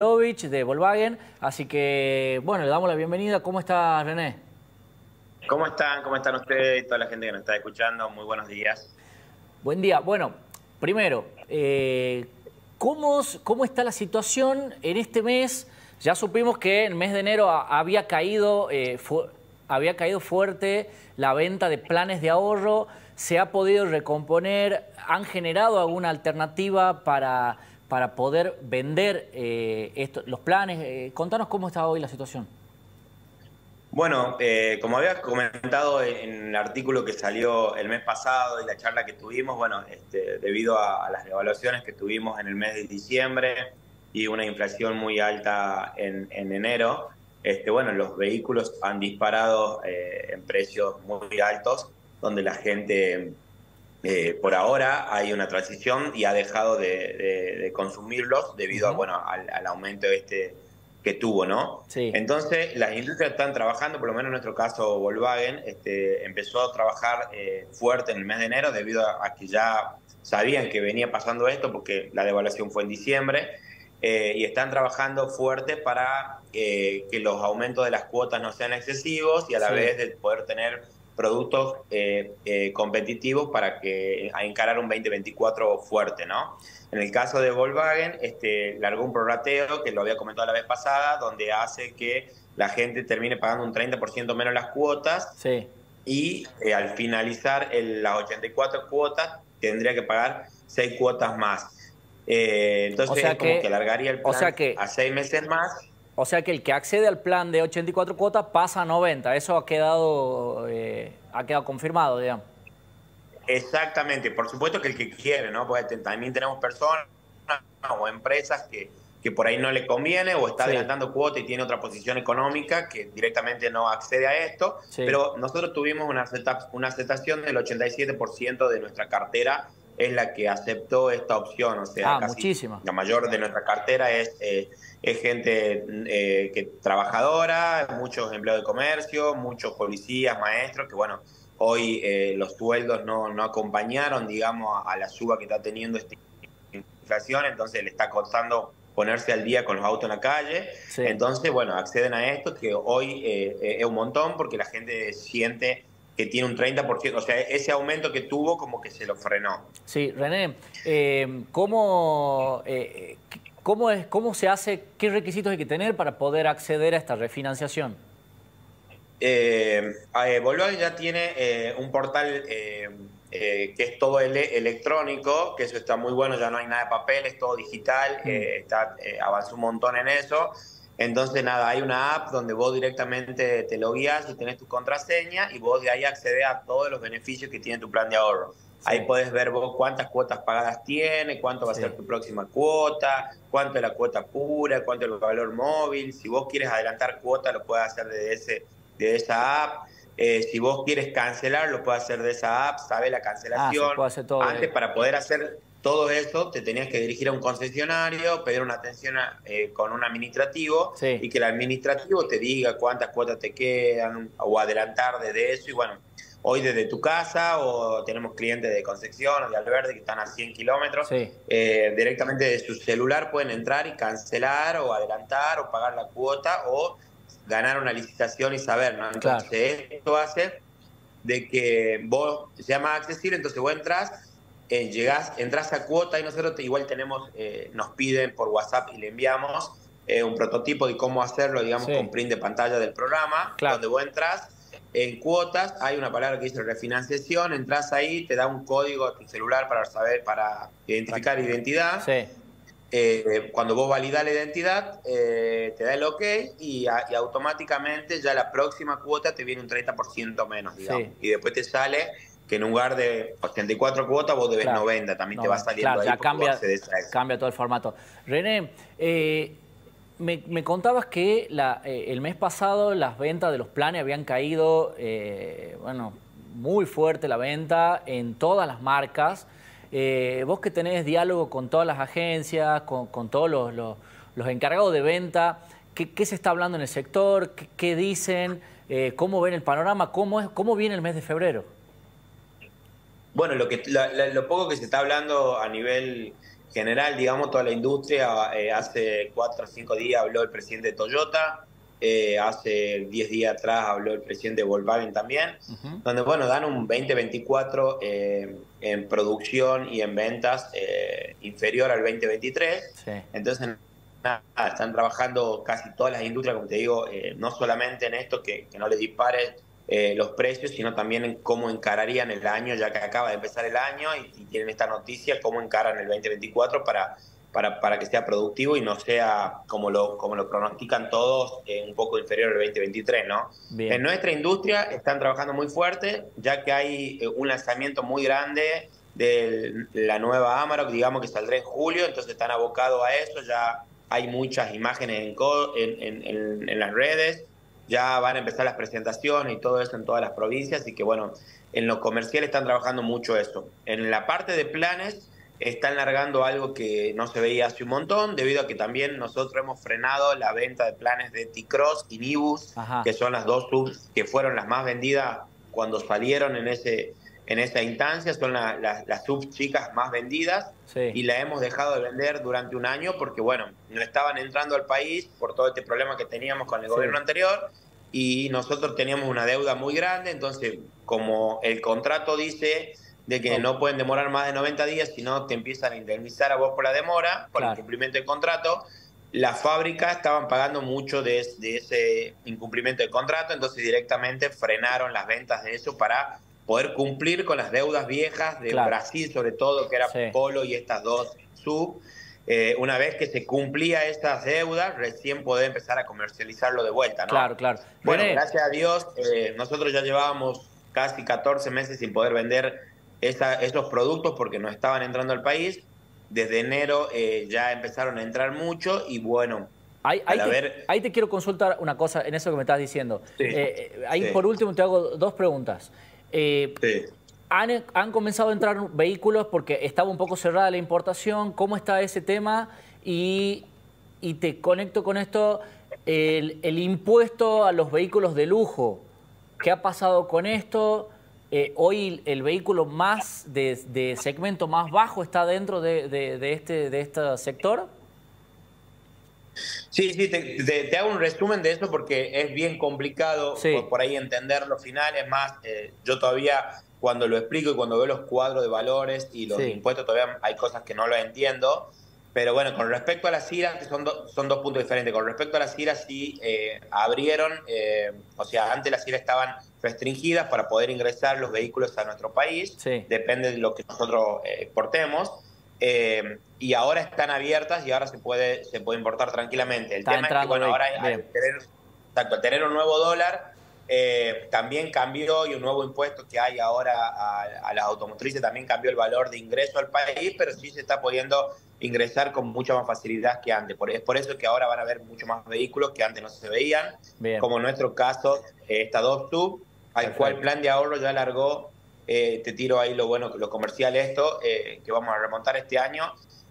De Volkswagen, así que bueno, le damos la bienvenida. ¿Cómo estás, René? ¿Cómo están? ¿Cómo están ustedes y toda la gente que nos está escuchando? Muy buenos días. Buen día. Bueno, primero, ¿cómo está la situación en este mes? Ya supimos que en el mes de enero había caído fuerte la venta de planes de ahorro. ¿Se ha podido recomponer? ¿Han generado alguna alternativa para poder vender los planes? Contanos cómo está hoy la situación. Bueno, como había comentado en el artículo que salió el mes pasado y la charla que tuvimos, bueno, debido a las devaluaciones que tuvimos en el mes de diciembre y una inflación muy alta en enero, bueno, los vehículos han disparado en precios muy altos, donde la gente... por ahora hay una transición y ha dejado de consumirlos debido a, bueno, al aumento este que tuvo, ¿no? Sí. Entonces, las industrias están trabajando, por lo menos en nuestro caso Volkswagen, empezó a trabajar fuerte en el mes de enero debido a que ya sabían que venía pasando esto porque la devaluación fue en diciembre y están trabajando fuerte para que los aumentos de las cuotas no sean excesivos y a la vez de poder tener productos competitivos para que a encarar un 2024 fuerte, ¿no? En el caso de Volkswagen, largó un prorrateo, que lo había comentado la vez pasada, donde hace que la gente termine pagando un 30% menos las cuotas y al finalizar las 84 cuotas tendría que pagar 6 cuotas más. Entonces, o sea, es como que alargaría el plan a 6 meses más. O sea que el que accede al plan de 84 cuotas pasa a 90. Eso ha quedado confirmado, digamos. Exactamente. Por supuesto que el que quiere, ¿no? Porque también tenemos personas o empresas que por ahí no le conviene o está adelantando cuotas y tiene otra posición económica que directamente no accede a esto. Sí. Pero nosotros tuvimos una aceptación del 87% de nuestra cartera es la que aceptó esta opción, o sea, casi muchísima. La mayor de nuestra cartera es gente trabajadora, muchos empleados de comercio, muchos policías, maestros, que bueno, hoy los sueldos no acompañaron, digamos, a la suba que está teniendo esta inflación, entonces le está costando ponerse al día con los autos en la calle, entonces bueno, acceden a esto, que hoy es un montón porque la gente siente que tiene un 30%, o sea, ese aumento que tuvo como que se lo frenó. Sí, René, ¿cómo se hace? ¿Qué requisitos hay que tener para poder acceder a esta refinanciación? Volkswagen ya tiene un portal que es todo electrónico, que eso está muy bueno, ya no hay nada de papel, es todo digital, avanzó un montón en eso. Entonces, nada, hay una app donde vos directamente te logueás y tenés tu contraseña y vos de ahí accedes a todos los beneficios que tiene tu plan de ahorro. Sí. Ahí podés ver vos cuántas cuotas pagadas tiene, cuánto va a ser tu próxima cuota, cuánto es la cuota pura, cuánto es el valor móvil. Si vos quieres adelantar cuotas, lo puedes hacer desde esa app. Si vos quieres cancelar, lo puedes hacer de esa app, sabe la cancelación. Se puede hacer todo, antes, para poder hacer... todo eso te tenías que dirigir a un concesionario, pedir una atención con un administrativo y que el administrativo te diga cuántas cuotas te quedan o adelantar desde eso. Y bueno, hoy desde tu casa o tenemos clientes de Concepción o de Alberdi que están a 100 kilómetros, directamente de su celular pueden entrar y cancelar o adelantar o pagar la cuota o ganar una licitación y saber, ¿no? Entonces esto hace de que vos sea más accesible, entonces vos entras, entras a cuota y nosotros igual tenemos, nos piden por WhatsApp y le enviamos un prototipo de cómo hacerlo, digamos, con print de pantalla del programa, donde vos entras en cuotas, hay una palabra que dice refinanciación, entras ahí, te da un código a tu celular para saber, para identificar identidad. Cuando vos validás la identidad, te da el OK y automáticamente ya la próxima cuota te viene un 30% menos, digamos, y después te sale... que en lugar de 84 cuotas vos debes 90, también te va saliendo ahí. Ya cambia todo el formato. René, me contabas que el mes pasado las ventas de los planes habían caído, bueno, muy fuerte la venta en todas las marcas. Vos que tenés diálogo con todas las agencias, con todos los encargados de venta, ¿qué se está hablando en el sector? ¿Qué dicen? ¿Cómo ven el panorama? ¿Cómo viene el mes de febrero? Bueno, lo poco que se está hablando a nivel general, digamos, toda la industria. Hace 4 o 5 días habló el presidente de Toyota, hace 10 días atrás habló el presidente de Volkswagen también, donde, bueno, dan un 2024 en producción y en ventas inferior al 2023. Sí. Entonces, nada, están trabajando casi todas las industrias, como te digo, no solamente en esto, que no les dispare los precios, sino también en cómo encararían el año, ya que acaba de empezar el año y tienen esta noticia, cómo encaran el 2024 para que sea productivo y no sea, como lo pronostican todos, un poco inferior al 2023, ¿no? Bien. En nuestra industria están trabajando muy fuerte, ya que hay un lanzamiento muy grande de la nueva Amarok, digamos, que saldrá en julio, entonces están abocados a eso. Ya hay muchas imágenes en las redes, ya van a empezar las presentaciones y todo eso en todas las provincias, así que, bueno, en lo comercial están trabajando mucho eso. En la parte de planes están largando algo que no se veía hace un montón, debido a que también nosotros hemos frenado la venta de planes de T-Cross y Nivus, que son las dos subs que fueron las más vendidas cuando salieron en esa instancia, son las subs chicas más vendidas, y la hemos dejado de vender durante un año porque, bueno, no estaban entrando al país por todo este problema que teníamos con el gobierno anterior, y nosotros teníamos una deuda muy grande. Entonces, como el contrato dice de que no pueden demorar más de 90 días, si no te empiezan a indemnizar a vos por la demora, por el incumplimiento del contrato. Las fábricas estaban pagando mucho de ese incumplimiento del contrato, entonces directamente frenaron las ventas de eso para poder cumplir con las deudas viejas de Brasil, sobre todo, que era Polo y estas dos sub. Una vez que se cumplía estas deudas, recién poder empezar a comercializarlo de vuelta, ¿no? Claro, claro. Bueno, gracias a Dios, nosotros ya llevábamos casi 14 meses sin poder vender esos productos porque no estaban entrando al país. Desde enero ya empezaron a entrar mucho y, bueno, ahí te quiero consultar una cosa en eso que me estás diciendo. Sí, por último te hago dos preguntas. ¿Han comenzado a entrar vehículos porque estaba un poco cerrada la importación? ¿Cómo está ese tema? Y te conecto con esto, el impuesto a los vehículos de lujo. ¿Qué ha pasado con esto? Hoy el vehículo más de segmento más bajo está dentro de este sector. Sí, te hago un resumen de eso porque es bien complicado por ahí entender los finales. Más, yo todavía, cuando lo explico y cuando veo los cuadros de valores y los impuestos, todavía hay cosas que no lo entiendo. Pero, bueno, con respecto a las IRAs, que son dos puntos diferentes. Con respecto a las IRAs, sí abrieron, o sea, antes las IRAs estaban restringidas para poder ingresar los vehículos a nuestro país, depende de lo que nosotros exportemos, y ahora están abiertas y ahora se puede importar tranquilamente. El tema es que, bueno, ahora al tener un nuevo dólar, también cambió, y un nuevo impuesto que hay ahora a las automotrices, también cambió el valor de ingreso al país, pero sí se está pudiendo ingresar con mucha más facilidad que antes. Es por eso que ahora van a haber mucho más vehículos que antes no se veían. Bien. Como en nuestro caso, esta DOPSU, al cual plan de ahorro ya largó, te tiro ahí lo bueno, lo comercial esto, que vamos a remontar este año.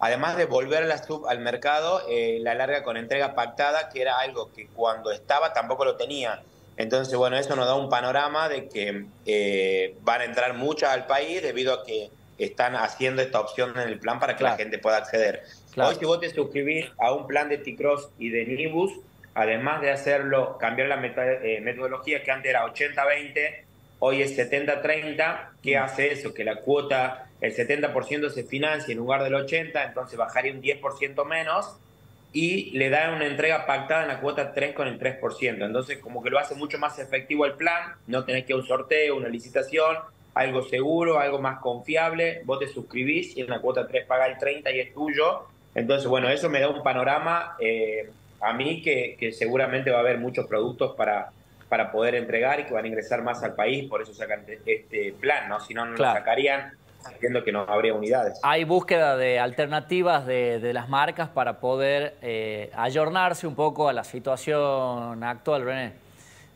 Además de volver la sub al mercado, la larga con entrega pactada, que era algo que cuando estaba tampoco lo tenía. Entonces, bueno, eso nos da un panorama de que van a entrar muchas al país debido a que están haciendo esta opción en el plan para que la gente pueda acceder. Hoy, si vos te suscribís a un plan de T-Cross y de Nivus, además de hacerlo, cambiar la metodología, que antes era 80-20, hoy es 70-30, ¿qué hace eso? Que la cuota, el 70% se financia en lugar del 80%, entonces bajaría un 10% menos, y le dan una entrega pactada en la cuota 3 con el 3%. Entonces, como que lo hace mucho más efectivo el plan, no tenés que ir a un sorteo, una licitación, algo seguro, algo más confiable. Vos te suscribís y en la cuota 3 pagás el 30% y es tuyo. Entonces, bueno, eso me da un panorama a mí que seguramente va a haber muchos productos para poder entregar y que van a ingresar más al país. Por eso sacan este plan, ¿no? Si no, no lo sacarían, entiendo que no habría unidades. Hay búsqueda de alternativas de las marcas para poder ayornarse un poco a la situación actual, René.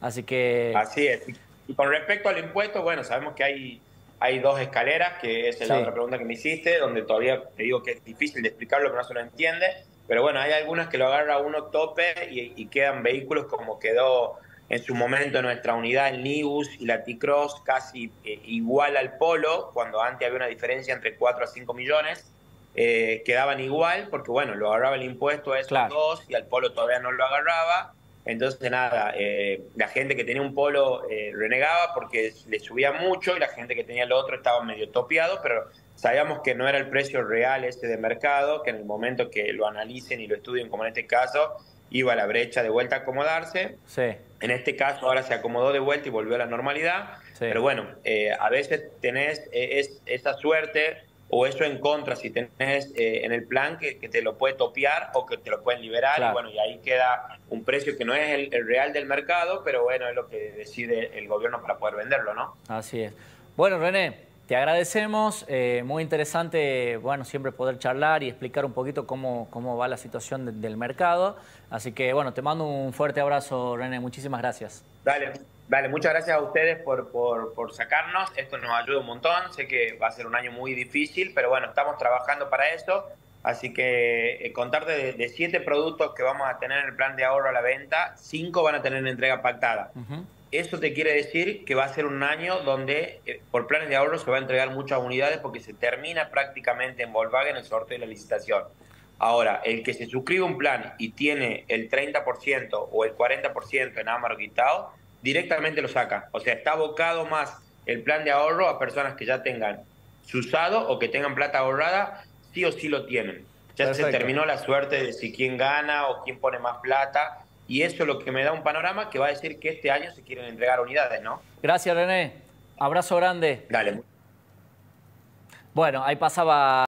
Así que... Así es. Y con respecto al impuesto, bueno, sabemos que hay dos escaleras, que es la otra pregunta que me hiciste, donde todavía te digo que es difícil de explicarlo, que no se lo entiende. Pero, bueno, hay algunas que lo agarra uno tope y quedan vehículos como quedó en su momento nuestra unidad, el Nivus y la T-Cross, casi igual al Polo, cuando antes había una diferencia entre 4 a 5 millones. quedaban igual, porque bueno, lo agarraba el impuesto a esos dos y al Polo todavía no lo agarraba. Entonces nada, la gente que tenía un Polo renegaba porque le subía mucho, y la gente que tenía el otro estaba medio topeado, pero sabíamos que no era el precio real este de mercado, que en el momento que lo analicen y lo estudien, como en este caso, iba a la brecha de vuelta a acomodarse. Sí. En este caso ahora se acomodó de vuelta y volvió a la normalidad. Sí. Pero bueno, a veces tenés esa suerte o eso en contra, si tenés en el plan que te lo puede topear o que te lo pueden liberar. Claro. Y bueno, y ahí queda un precio que no es el real del mercado, pero bueno, es lo que decide el gobierno para poder venderlo, ¿no? Así es. Bueno, René, te agradecemos. Muy interesante, bueno, siempre poder charlar y explicar un poquito cómo va la situación del mercado. Así que, bueno, te mando un fuerte abrazo, René. Muchísimas gracias. Dale. Vale, muchas gracias a ustedes por sacarnos. Esto nos ayuda un montón. Sé que va a ser un año muy difícil, pero bueno, estamos trabajando para eso. Así que contarte de 7 productos que vamos a tener en el plan de ahorro a la venta, 5 van a tener entrega pactada. Eso te quiere decir que va a ser un año donde por planes de ahorro se va a entregar muchas unidades, porque se termina prácticamente en Volkswagen el sorteo de la licitación. Ahora, el que se suscribe un plan y tiene el 30% o el 40% en Amarok quitado, directamente lo saca. O sea, está abocado más el plan de ahorro a personas que ya tengan su usado o que tengan plata ahorrada, sí o sí lo tienen. Ya se terminó la suerte de si quién gana o quién pone más plata, y eso es lo que me da un panorama que va a decir que este año se quieren entregar unidades, ¿no? Gracias, René. Abrazo grande. Dale. Bueno, ahí pasaba...